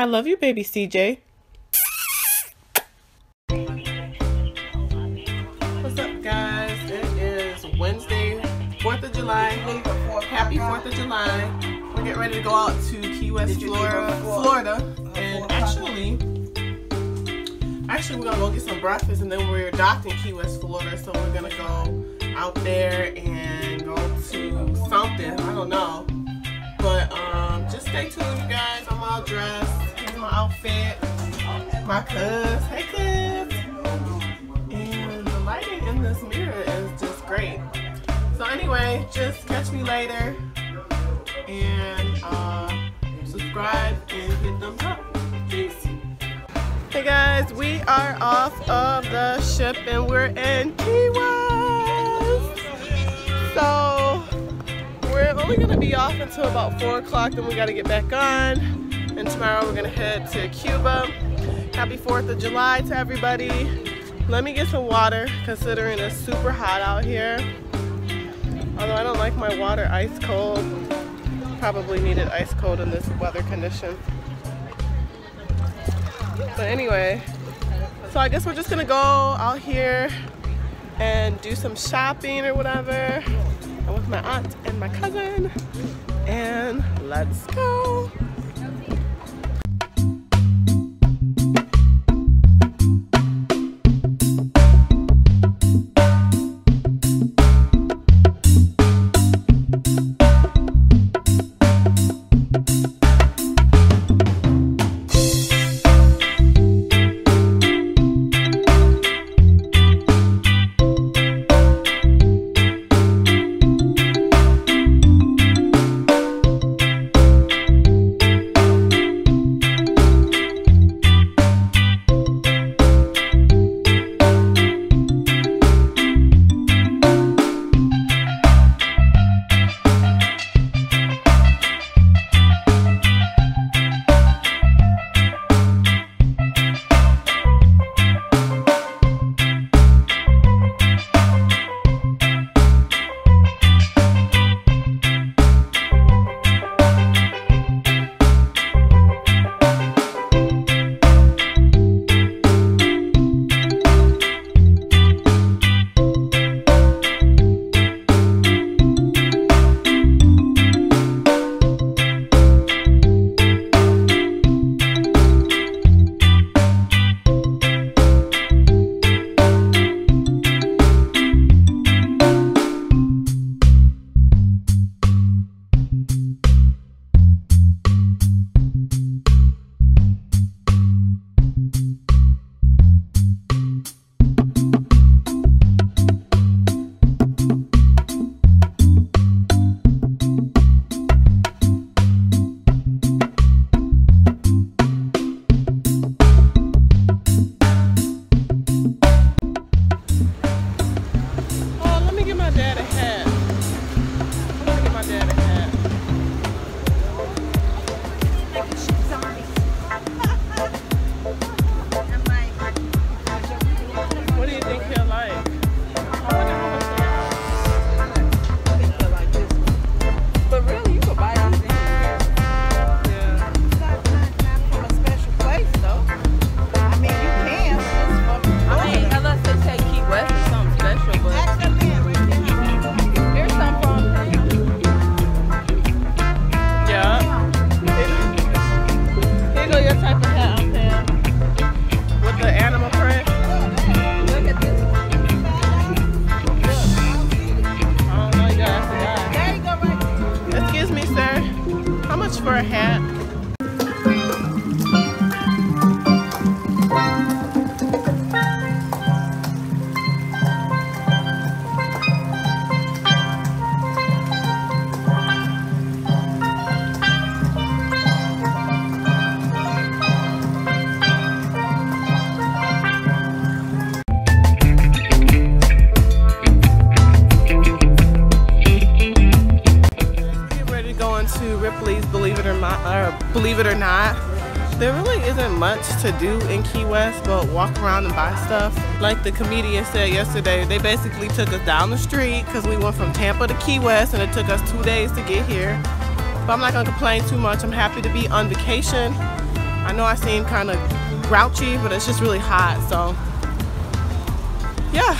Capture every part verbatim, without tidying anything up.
I love you, baby C J. What's up, guys? It is Wednesday, fourth of July. Happy fourth of July. We're getting ready to go out to Key West, Florida. Florida. And actually, actually, we're going to go get some breakfast, and then we're docked in Key West, Florida. So we're going to go out there and go to something. I don't know. But um, just stay tuned, you guys. I'm all dressed. Here's my outfit. My cuz. Hey, cuz. And the lighting in this mirror is just great. So anyway, just catch me later. And uh, subscribe and hit thumbs up. Peace. Hey, guys. We are off of the ship, and we're in Key West. So we're only going to be off until about four o'clock, then we got to get back on, and tomorrow we're going to head to Cuba. Happy fourth of July to everybody. Let me get some water, considering it's super hot out here. Although I don't like my water ice cold. Probably needed ice cold in this weather condition. But anyway, so I guess we're just going to go out here and do some shopping or whatever. I'm with my aunt and my cousin, and let's go. For a hat. To Ripley's Believe It or Not, or Believe It or Not. There really isn't much to do in Key West but walk around and buy stuff. Like the comedian said yesterday, they basically took us down the street because we went from Tampa to Key West, and it took us two days to get here. But I'm not gonna complain too much. I'm happy to be on vacation I know I seem kind of grouchy, but it's just really hot, so yeah.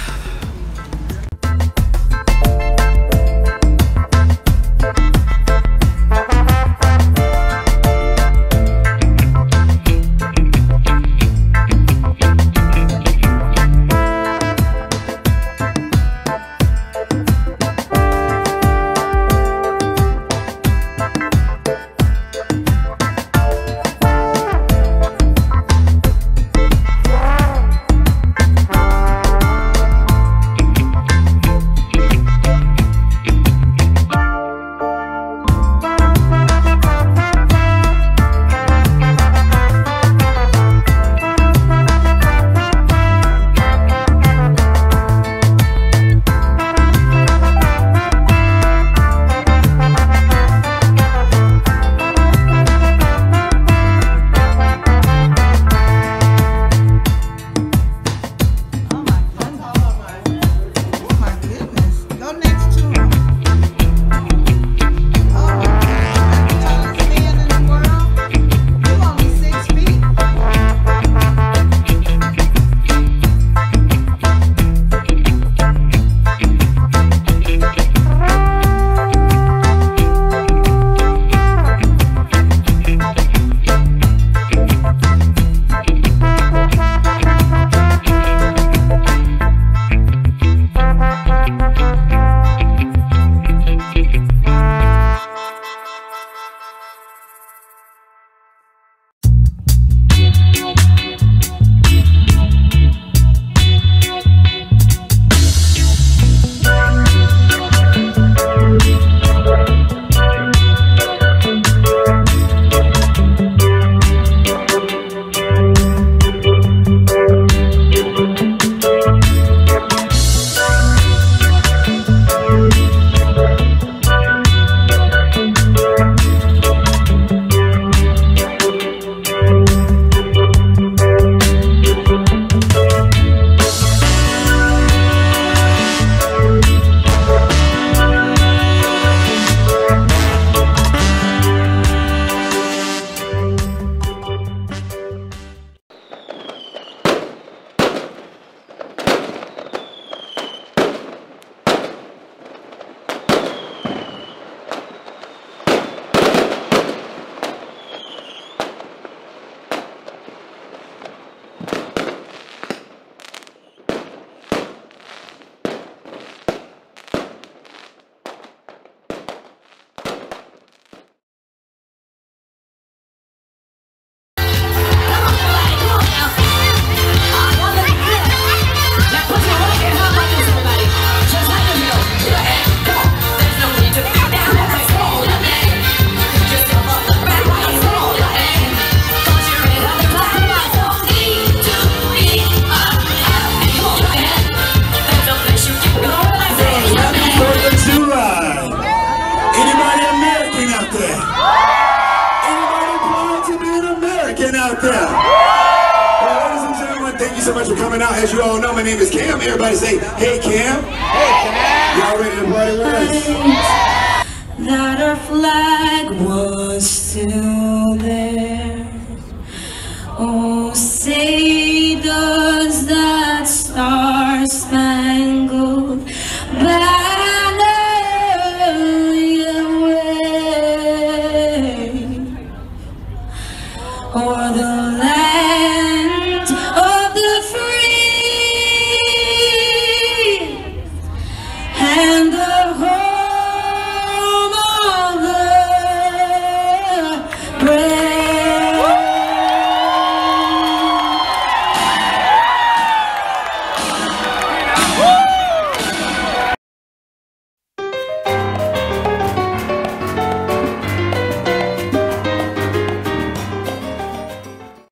As you all know, my name is Cam. Everybody say, hey Cam. Hey Cam. Y'all ready to party with us? That our flag was still there. Oh, say does that star-spangled banner wave o'er the land.